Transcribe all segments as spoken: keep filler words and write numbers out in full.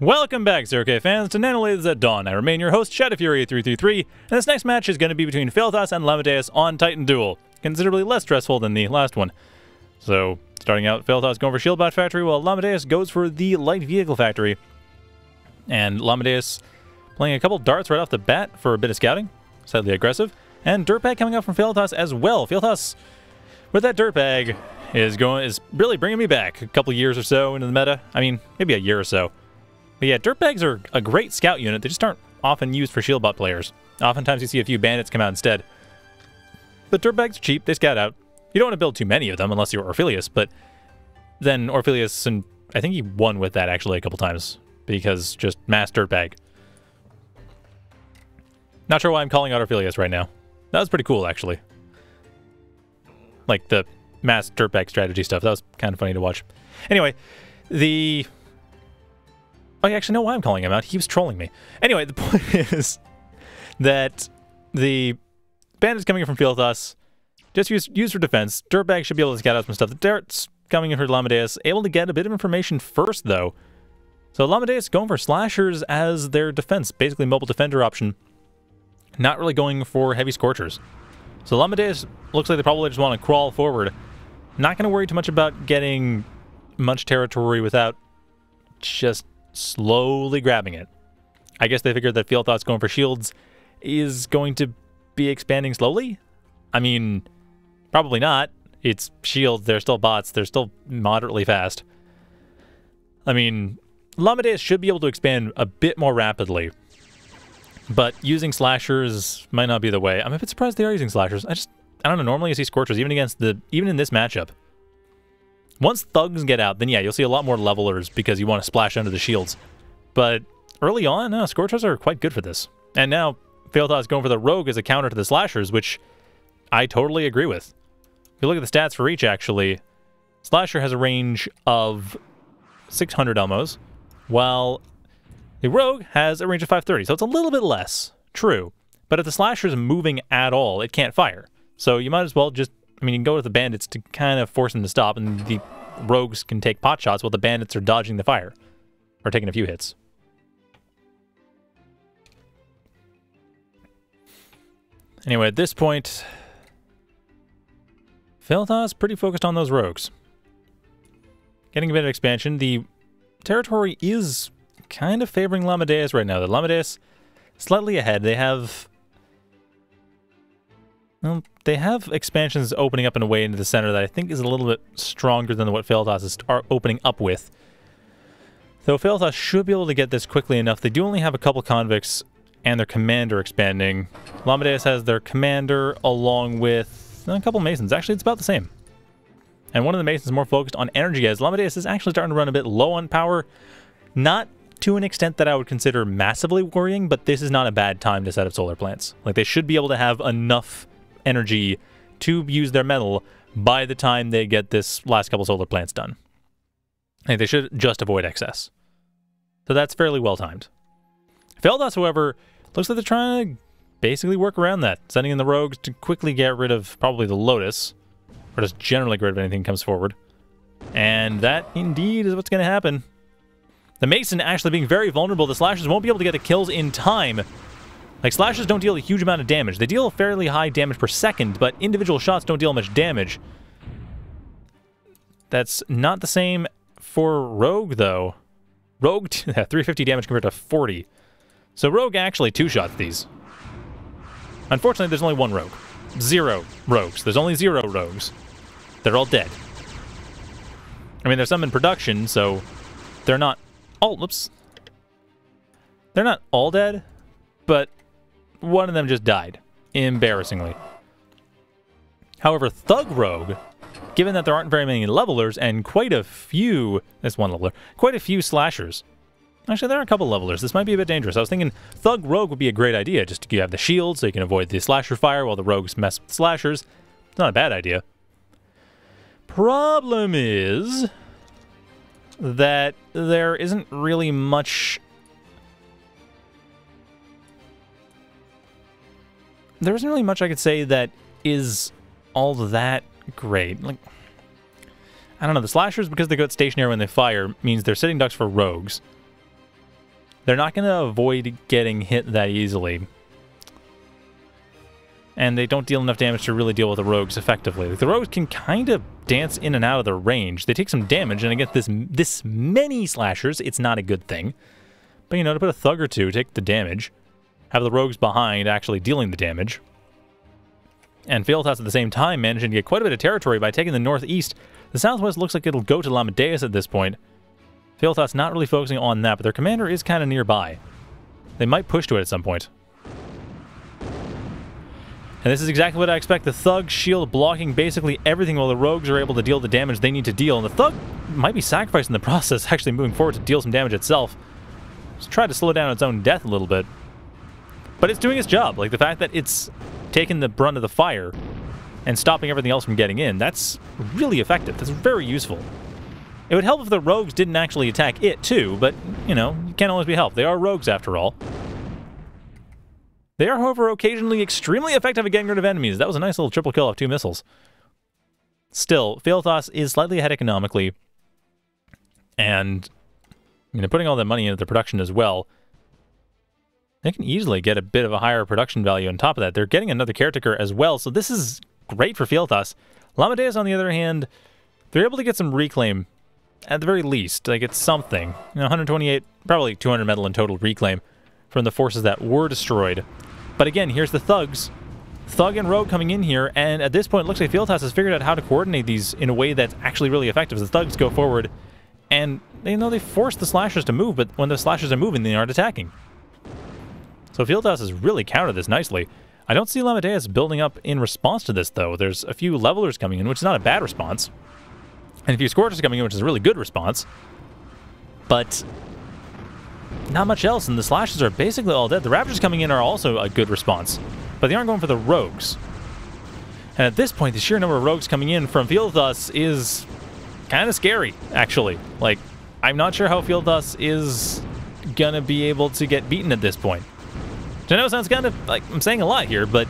Welcome back, Zero K fans, to Nanolades at Dawn. I remain your host, Shadow Fury three three three, and this next match is going to be between Fealthas and Llamadeus on Titan Duel. Considerably less stressful than the last one. So, starting out, Fealthas going for Shield Bot Factory, while Llamadeus goes for the Light Vehicle Factory. And Llamadeus playing a couple darts right off the bat for a bit of scouting. Slightly aggressive. And Dirtbag coming out from Fealthas as well. Fealthas, with that Dirtbag, is going is really bringing me back a couple years or so into the meta. I mean, maybe a year or so. But yeah, Dirtbags are a great scout unit. They just aren't often used for shield bot players. Oftentimes you see a few bandits come out instead. But Dirtbags are cheap. They scout out. You don't want to build too many of them unless you're Orphelius, but then Orphelius, and I think he won with that actually a couple times because just mass Dirtbag. Not sure why I'm calling out Orphelius right now. That was pretty cool, actually. Like the mass Dirtbag strategy stuff. That was kind of funny to watch. Anyway, the... I actually know why I'm calling him out. He was trolling me. Anyway, the point is that the bandits coming in from Fealthas, just use, use for defense. Dirtbag should be able to scout out some stuff. The darts coming in for Llamadeus, able to get a bit of information first, though. So Llamadeus going for slashers as their defense, basically mobile defender option. Not really going for heavy scorchers. So Llamadeus looks like they probably just want to crawl forward. Not going to worry too much about getting much territory without just slowly grabbing it. I guess they figured that Fealthas going for shields is going to be expanding slowly? I mean, probably not. It's shields, they're still bots, they're still moderately fast. I mean, Llamadeus should be able to expand a bit more rapidly, but using slashers might not be the way. I'm a bit surprised they are using slashers. I just, I don't know, normally you see scorchers, even against the, even in this matchup. Once thugs get out, then yeah, you'll see a lot more levelers because you want to splash under the shields. But early on, no, scorchers are quite good for this. And now, Fealthas going for the rogue as a counter to the slashers, which I totally agree with. If you look at the stats for each, actually, slasher has a range of six hundred elmos, while the rogue has a range of five thirty, so it's a little bit less, true. But if the slasher is moving at all, it can't fire. So you might as well just, I mean, you can go with the bandits to kind of force them to stop, and the rogues can take pot shots while the bandits are dodging the fire, or taking a few hits. Anyway, at this point, Fealthas pretty focused on those rogues. Getting a bit of expansion. The territory is kind of favoring Llamadeus right now. The Llamadeus slightly ahead. They have... Well, they have expansions opening up in a way into the center that I think is a little bit stronger than what Fealthas is opening up with. Though Fealthas should be able to get this quickly enough. They do only have a couple convicts and their commander expanding. Llamadeus has their commander along with a couple masons. Actually, it's about the same. And one of the masons is more focused on energy, as Llamadeus is actually starting to run a bit low on power. Not to an extent that I would consider massively worrying, but this is not a bad time to set up solar plants. Like, they should be able to have enough energy to use their metal by the time they get this last couple solar plants done. I think they should just avoid excess. So that's fairly well timed. Fealthas, however, looks like they're trying to basically work around that, sending in the rogues to quickly get rid of probably the Lotus, or just generally get rid of anything that comes forward. And that indeed is what's going to happen. The Mason actually being very vulnerable. The Slashers won't be able to get the kills in time. Like, slashes don't deal a huge amount of damage. They deal a fairly high damage per second, but individual shots don't deal much damage. That's not the same for Rogue, though. Rogue, three hundred fifty damage compared to forty. So Rogue actually two-shots these. Unfortunately, there's only one Rogue. Zero Rogues. There's only zero Rogues. They're all dead. I mean, there's some in production, so they're not all... Oops. They're not all dead, but... one of them just died, embarrassingly. However, Thug Rogue, given that there aren't very many levelers and quite a few, that's one leveler, quite a few slashers. Actually, there are a couple levelers. This might be a bit dangerous. I was thinking Thug Rogue would be a great idea, just to have the shield so you can avoid the slasher fire while the rogues mess with slashers. It's not a bad idea. Problem is that there isn't really much. There isn't really much I could say that is all that great. Like, I don't know, the slashers, because they go at stationary when they fire, means they're sitting ducks for rogues. They're not going to avoid getting hit that easily. And they don't deal enough damage to really deal with the rogues effectively. Like, the rogues can kind of dance in and out of their range. They take some damage, and against this this many slashers, it's not a good thing. But, you know, to put a thug or two, take the damage, have the rogues behind actually dealing the damage. And Fealthas at the same time managing to get quite a bit of territory by taking the northeast. The southwest looks like it'll go to Llamadeus at this point. Fealthas not really focusing on that, but their commander is kind of nearby. They might push to it at some point. And this is exactly what I expect. The Thug shield blocking basically everything while the Rogues are able to deal the damage they need to deal. And the Thug might be sacrificed in the process, actually moving forward to deal some damage itself. It's tried to slow down its own death a little bit. But it's doing its job. Like, the fact that it's taking the brunt of the fire and stopping everything else from getting in, that's really effective. That's very useful. It would help if the Rogues didn't actually attack it, too. But, you know, you can't always be helped. They are Rogues, after all. They are, however, occasionally extremely effective at getting rid of enemies. That was a nice little triple kill off two missiles. Still, Fealthas is slightly ahead economically. And, you know, putting all that money into the production as well, they can easily get a bit of a higher production value on top of that. They're getting another caretaker as well, so this is great for Fealthas. Llamadeus, on the other hand, they're able to get some reclaim, at the very least. Like, it's something. You know, one hundred twenty-eight, probably two hundred metal in total reclaim from the forces that were destroyed. But again, here's the thugs. Thug and rogue coming in here, and at this point it looks like Fealthas has figured out how to coordinate these in a way that's actually really effective. The thugs go forward, and you know, they force the slashers to move, but when the slashers are moving, they aren't attacking. So Fealthas has really countered this nicely. I don't see Llamadeus building up in response to this, though. There's a few levelers coming in, which is not a bad response. And a few scorchers coming in, which is a really good response. But not much else, and the slashes are basically all dead. The Raptors coming in are also a good response, but they aren't going for the rogues. And at this point, the sheer number of rogues coming in from Fealthas is kind of scary, actually. Like, I'm not sure how Fealthas is gonna be able to get beaten at this point. So I know it sounds kind of like I'm saying a lot here, but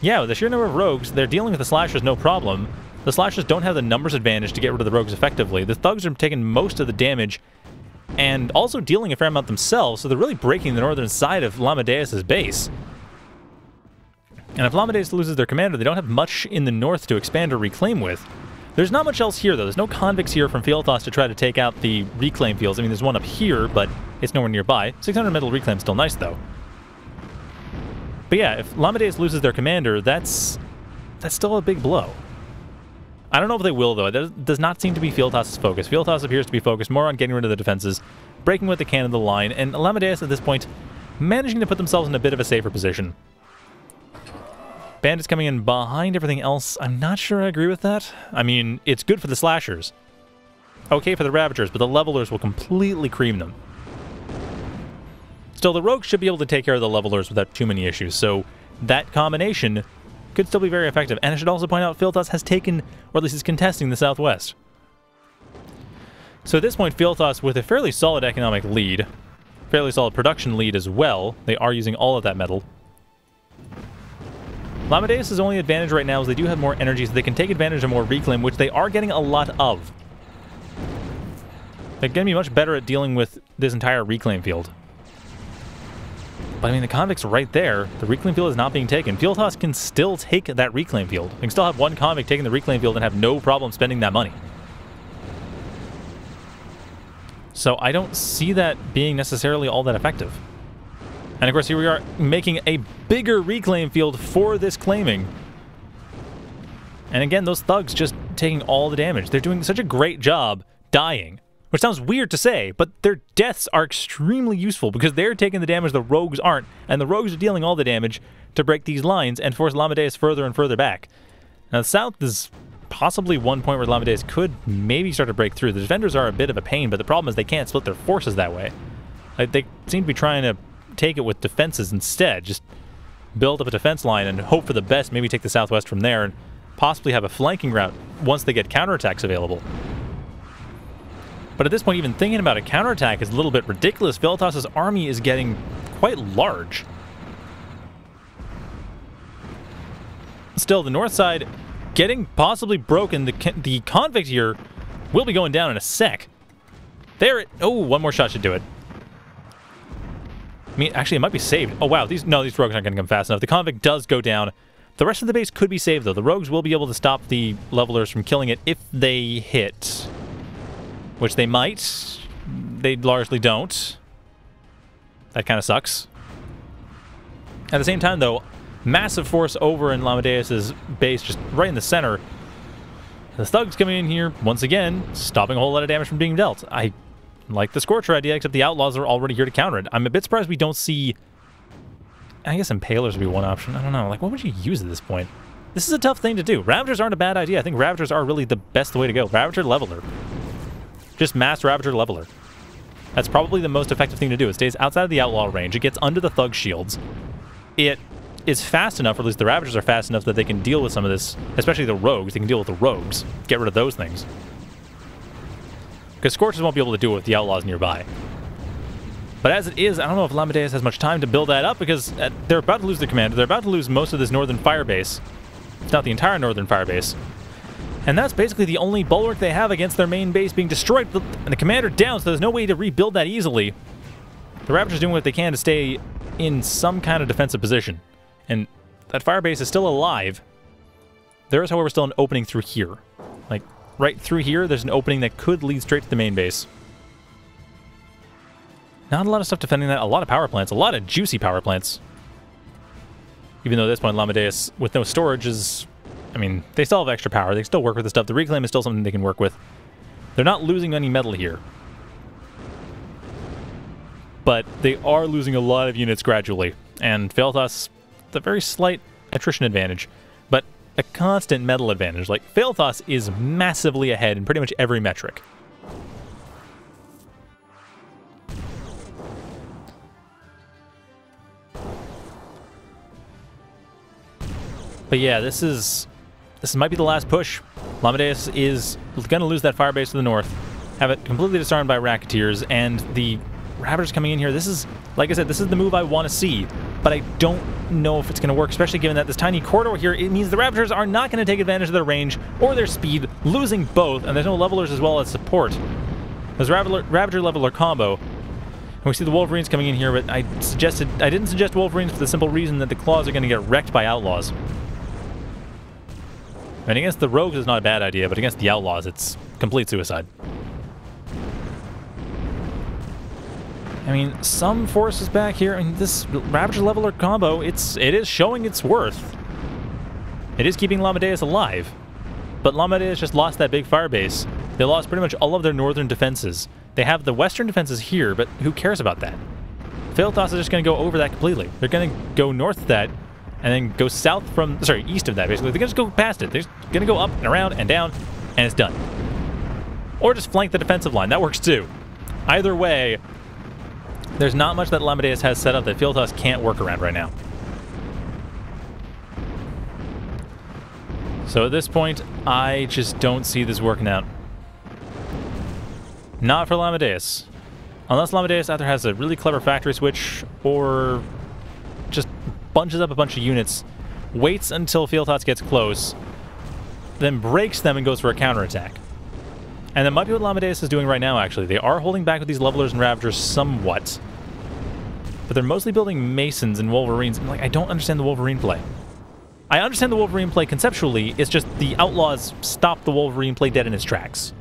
yeah, with the sheer number of rogues, they're dealing with the slashers no problem. The slashers don't have the numbers advantage to get rid of the rogues effectively. The thugs are taking most of the damage, and also dealing a fair amount themselves, so they're really breaking the northern side of Llamadeus' base. And if Llamadeus loses their commander, they don't have much in the north to expand or reclaim with. There's not much else here, though. There's no convicts here from Fealthas to try to take out the reclaim fields. I mean, there's one up here, but it's nowhere nearby. six hundred metal reclaim is still nice, though. But yeah, if Llamadeus loses their commander, that's, that's still a big blow. I don't know if they will, though. It does not seem to be Fealthas' focus. Fealthas appears to be focused more on getting rid of the defenses, breaking what they can in the line, and Llamadeus at this point managing to put themselves in a bit of a safer position. Bandits coming in behind everything else. I'm not sure I agree with that. I mean, it's good for the slashers. Okay for the Ravagers, but the levelers will completely cream them. Still, the rogues should be able to take care of the levelers without too many issues, so that combination could still be very effective. And I should also point out Fealthas has taken, or at least is contesting, the southwest. So at this point, Fealthas with a fairly solid economic lead, fairly solid production lead as well. They are using all of that metal. Llamadeus' only advantage right now is they do have more energy, so they can take advantage of more reclaim, which they are getting a lot of. They're going to be much better at dealing with this entire reclaim field. But I mean, the convict's right there. The reclaim field is not being taken. Fealthas can still take that reclaim field. They can still have one convict taking the reclaim field and have no problem spending that money. So I don't see that being necessarily all that effective. And of course, here we are making a bigger reclaim field for this claiming. And again, those thugs just taking all the damage. They're doing such a great job dying. Which sounds weird to say, but their deaths are extremely useful because they're taking the damage the rogues aren't, and the rogues are dealing all the damage to break these lines and force Llamadeus further and further back. Now, the south is possibly one point where Llamadeus could maybe start to break through. The defenders are a bit of a pain, but the problem is they can't split their forces that way. Like, they seem to be trying to take it with defenses instead. Just build up a defense line and hope for the best, maybe take the southwest from there, and possibly have a flanking route once they get counterattacks available. But at this point, even thinking about a counterattack is a little bit ridiculous. Fealthas' army is getting quite large. Still, the north side getting possibly broken. The, the convict here will be going down in a sec. There it... Oh, one more shot should do it. mean, actually, it might be saved. Oh, wow. These No, these rogues aren't going to come fast enough. The convict does go down. The rest of the base could be saved, though. The rogues will be able to stop the levelers from killing it if they hit. Which they might. They largely don't. That kind of sucks. At the same time, though, massive force over in Llamadeus' base, just right in the center. The thugs coming in here, once again, stopping a whole lot of damage from being dealt. I like the Scorcher idea, except the Outlaws are already here to counter it. I'm a bit surprised we don't see... I guess Impalers would be one option. I don't know. Like, what would you use at this point? This is a tough thing to do. Ravagers aren't a bad idea. I think Ravagers are really the best way to go. Ravager Leveler. Just mass Ravager Leveler. That's probably the most effective thing to do. It stays outside of the Outlaw range. It gets under the Thug shields. It is fast enough, or at least the Ravagers are fast enough, that they can deal with some of this, especially the Rogues. They can deal with the Rogues. Get rid of those things. Because Scorchers won't be able to do it with the Outlaws nearby. But as it is, I don't know if Llamadeus has much time to build that up, because they're about to lose their commander. They're about to lose most of this northern fire base. If not the entire northern fire base. And that's basically the only bulwark they have against their main base being destroyed. And the commander down, so there's no way to rebuild that easily. The Ravagers doing what they can to stay in some kind of defensive position. And that fire base is still alive. There is, however, still an opening through here. Like, right through here, there's an opening that could lead straight to the main base. Not a lot of stuff defending that. A lot of power plants. A lot of juicy power plants. Even though at this point, Llamadeus, with no storage, is... I mean, they still have extra power. They still work with the stuff. The Reclaim is still something they can work with. They're not losing any metal here. But they are losing a lot of units gradually. And Fealthas, a very slight attrition advantage. But a constant metal advantage. Like, Fealthas is massively ahead in pretty much every metric. But yeah, this is this might be the last push. Llamadeus is going to lose that firebase to the north, have it completely disarmed by Racketeers, and the Ravagers coming in here. This is, like I said, this is the move I want to see, but I don't know if it's going to work, especially given that this tiny corridor here, it means the Ravagers are not going to take advantage of their range or their speed, losing both, and there's no levelers as well as support. There's Ravager-Leveler combo. And we see the Wolverines coming in here, but I suggested I didn't suggest Wolverines for the simple reason that the Claws are going to get wrecked by Outlaws. And against the Rogues is not a bad idea, but against the Outlaws, it's complete suicide. I mean, some forces back here, and this Ravager Leveler combo, it's, it is showing its worth. It is keeping Llamadeus alive, but Llamadeus just lost that big firebase. They lost pretty much all of their northern defenses. They have the western defenses here, but who cares about that? Fealthas is just going to go over that completely. They're going to go north of that, and then go south from, sorry, east of that, basically. They're going to just go past it. They're going to go up and around and down, and it's done. Or just flank the defensive line. That works, too. Either way, there's not much that Llamadeus has set up that Fealthas can't work around right now. So at this point, I just don't see this working out. Not for Llamadeus. Unless Llamadeus either has a really clever factory switch, or just bunches up a bunch of units, waits until Fealthas gets close, then breaks them and goes for a counterattack. And that might be what Llamadeus is doing right now, actually. They are holding back with these Levelers and Ravagers somewhat. But they're mostly building Masons and Wolverines. And, like, I don't understand the Wolverine play. I understand the Wolverine play conceptually. It's just the Outlaws stop the Wolverine play dead in its tracks.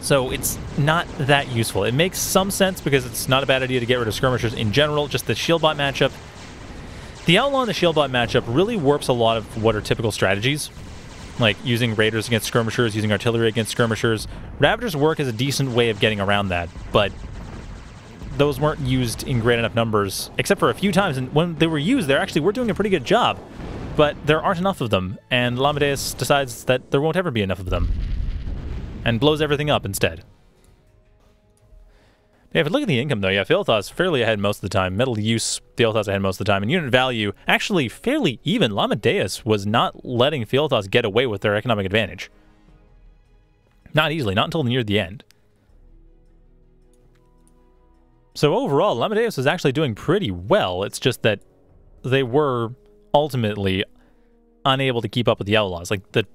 So it's not that useful. It makes some sense because it's not a bad idea to get rid of skirmishers in general, just the shield bot matchup. The Outlaw and the shield bot matchup really warps a lot of what are typical strategies, like using raiders against skirmishers, using artillery against skirmishers. Ravagers work as a decent way of getting around that, but those weren't used in great enough numbers, except for a few times, and when they were used, they actually were doing a pretty good job, but there aren't enough of them, and Llamadeus decides that there won't ever be enough of them. And blows everything up instead. Yeah, if you look at the income, though, yeah, Fealthas fairly ahead most of the time. Metal use, Fealthas ahead most of the time. And unit value, actually fairly even. Llamadeus was not letting Fealthas get away with their economic advantage. Not easily, not until near the end. So overall, Llamadeus was actually doing pretty well. It's just that they were ultimately unable to keep up with the Outlaws. Like, the...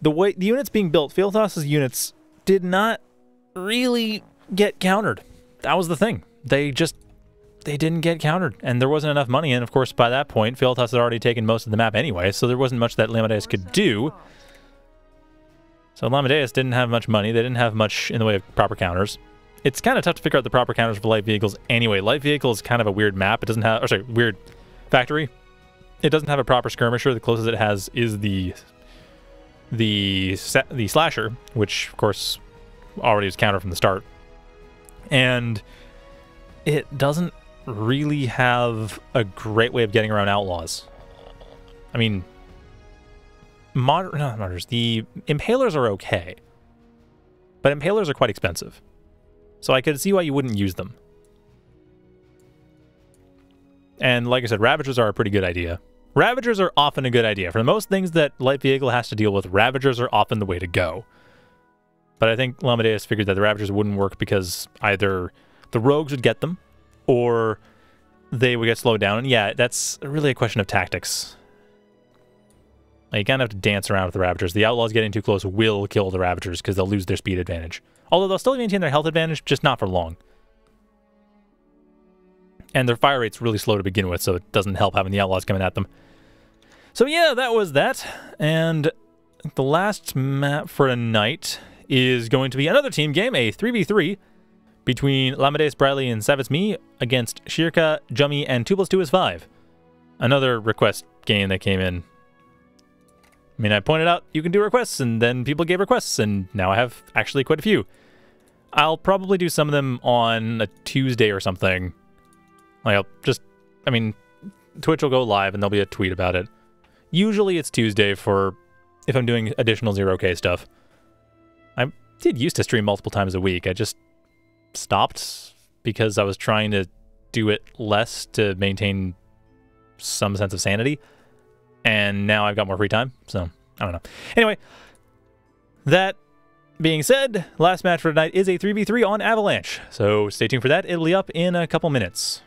The way the units being built, Fealthas' units did not really get countered. that was the thing. They just, they didn't get countered, and there wasn't enough money. And of course, by that point, Fealthas had already taken most of the map anyway, so there wasn't much that Llamadeus could do. So Llamadeus didn't have much money. They didn't have much in the way of proper counters. It's kind of tough to figure out the proper counters for light vehicles anyway. Light vehicle is kind of a weird map. It doesn't have, or sorry, weird factory. It doesn't have a proper skirmisher. The closest it has is the the the slasher, which of course already was countered from the start, and it doesn't really have a great way of getting around outlaws. I mean, moder no, not moderators. The impalers are okay, but impalers are quite expensive. So I could see why you wouldn't use them. And like I said, Ravagers are a pretty good idea. Ravagers are often a good idea. For most things that Light Vehicle has to deal with, Ravagers are often the way to go. But I think Llamadeus figured that the Ravagers wouldn't work because either the Rogues would get them, or they would get slowed down. And yeah, that's really a question of tactics. Like, you kind of have to dance around with the Ravagers. The Outlaws getting too close will kill the Ravagers because they'll lose their speed advantage. Although they'll still maintain their health advantage, just not for long. And their fire rate's really slow to begin with, so it doesn't help having the Outlaws coming at them. So yeah, that was that. And the last map for tonight is going to be another team game, a three v three, between Llamadeus, Briley, and Savitzmi against Shirka, Jummy, and two plus two is five. Another request game that came in. I mean, I pointed out you can do requests, and then people gave requests, and now I have actually quite a few. I'll probably do some of them on a Tuesday or something. Like, I'll just, I mean, Twitch will go live, and there'll be a tweet about it. Usually it's Tuesday for if I'm doing additional zero K stuff. I did used to stream multiple times a week. I just stopped because I was trying to do it less to maintain some sense of sanity. And now I've got more free time, so I don't know. Anyway, that being said, last match for tonight is a three v three on Avalanche. So stay tuned for that. It'll be up in a couple minutes.